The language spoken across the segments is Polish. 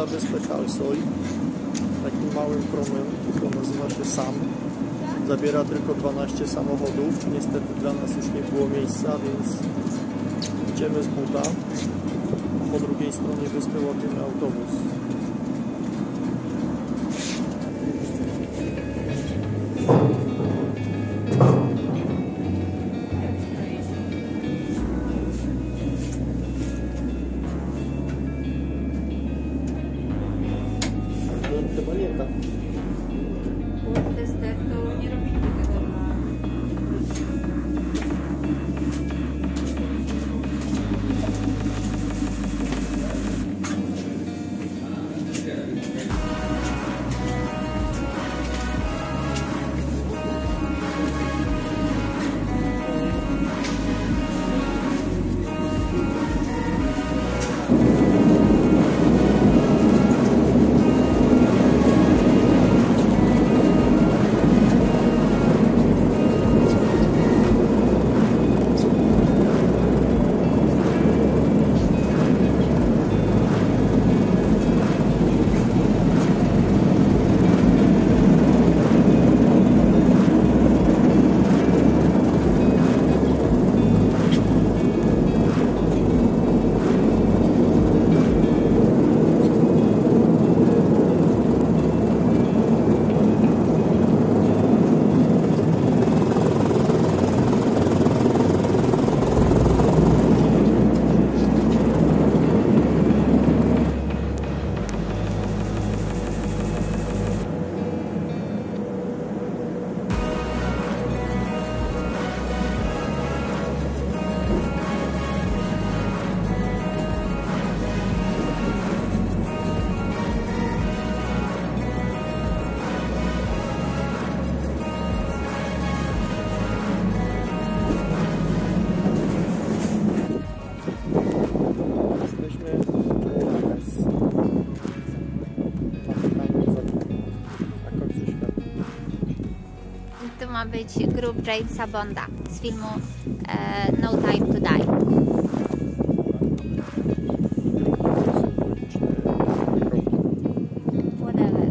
na wyspę Kalsoy takim małym promem, to nazywa się Sam. Zabiera tylko 12 samochodów, niestety dla nas już nie było miejsca, więc idziemy z buta. Po drugiej stronie wyspy łapiemy autobus. Ma być grup Jamesa Bonda z filmu No Time To Die. Whatever.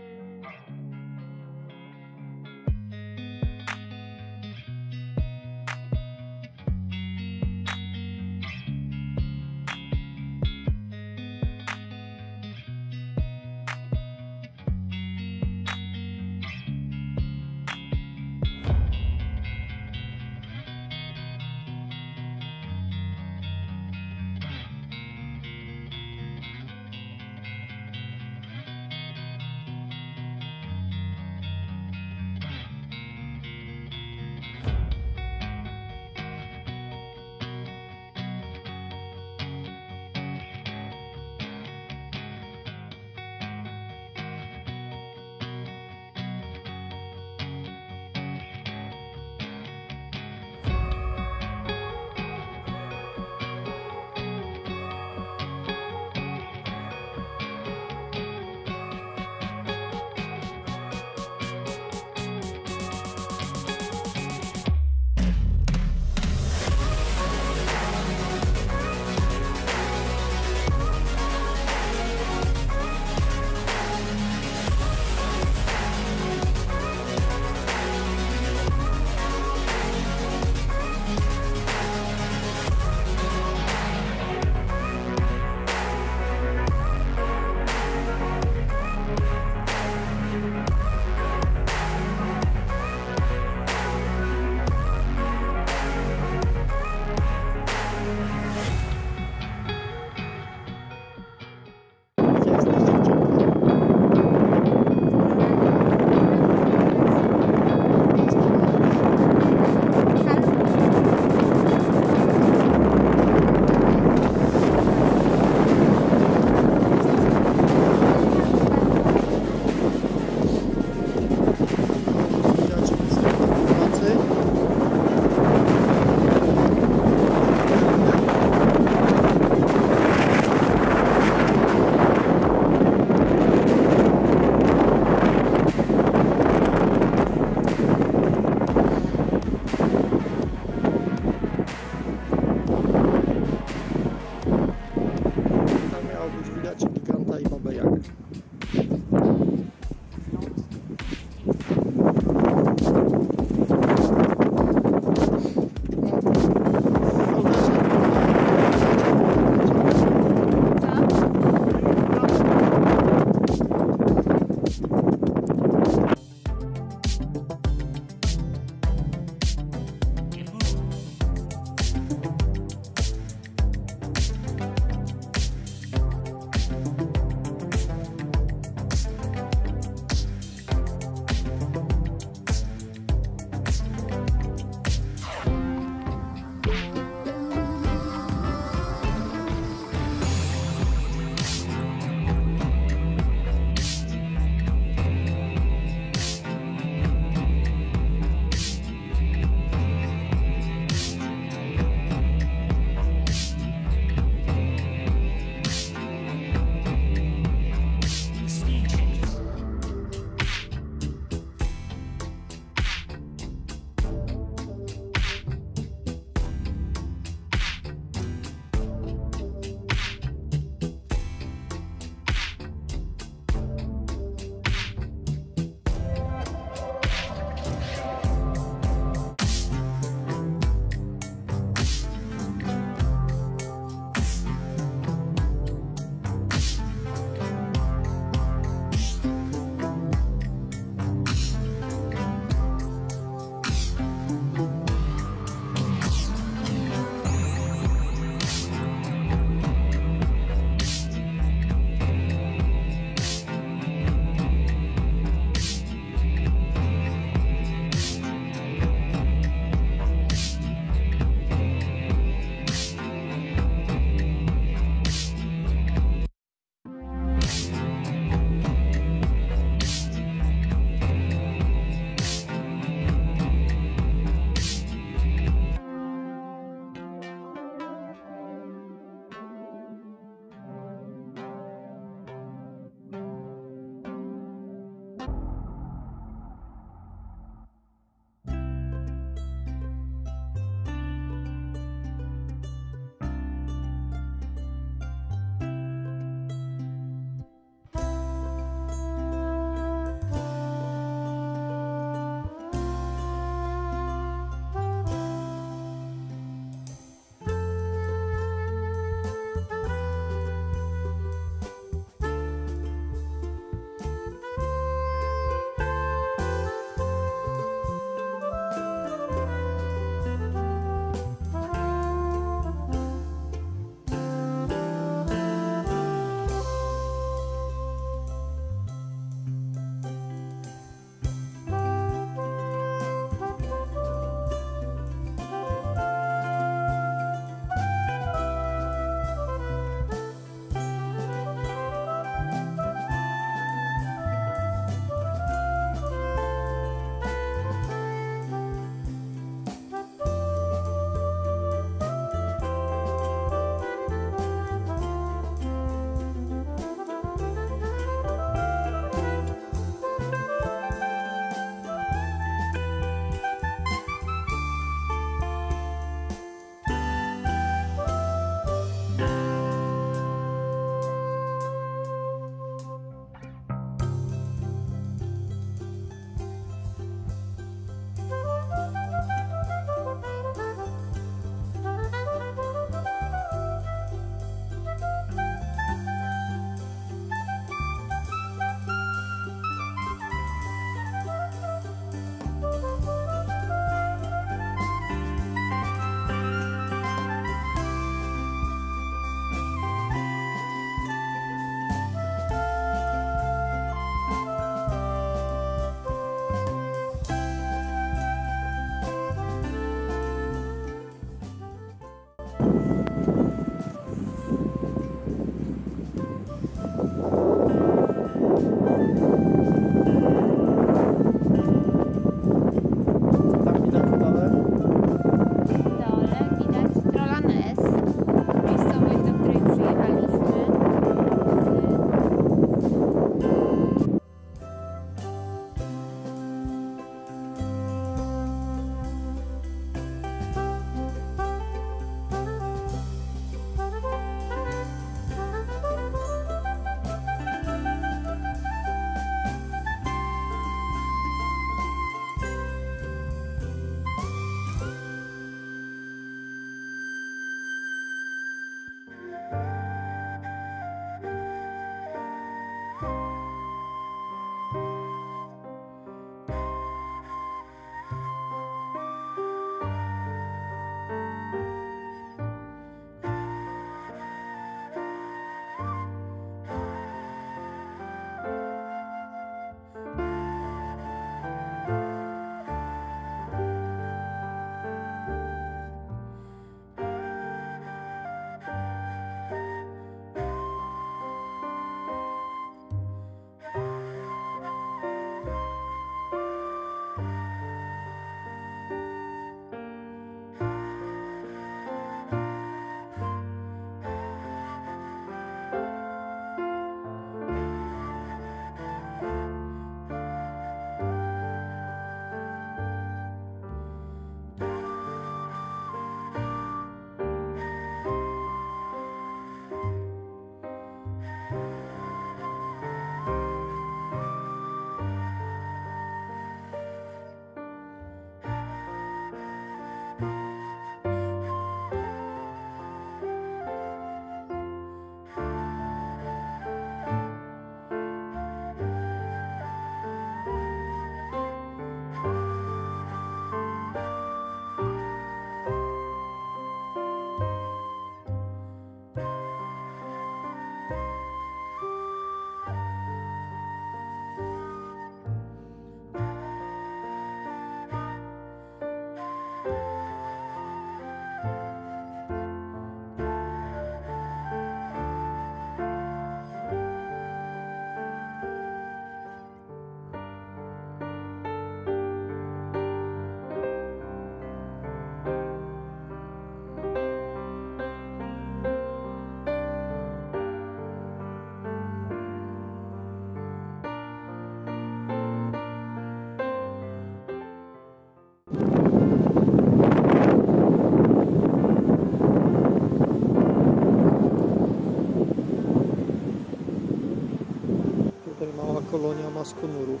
blasku murów.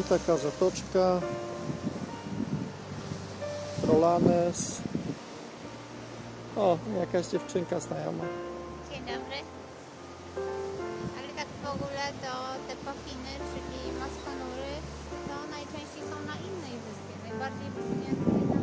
I taka zatoczka. Trøllanes. O, jakaś dziewczynka znajoma. Dzień dobry. Ale tak w ogóle to te pafiny, czyli maskonury, to najczęściej są na innej wyspie, najbardziej wysunięte.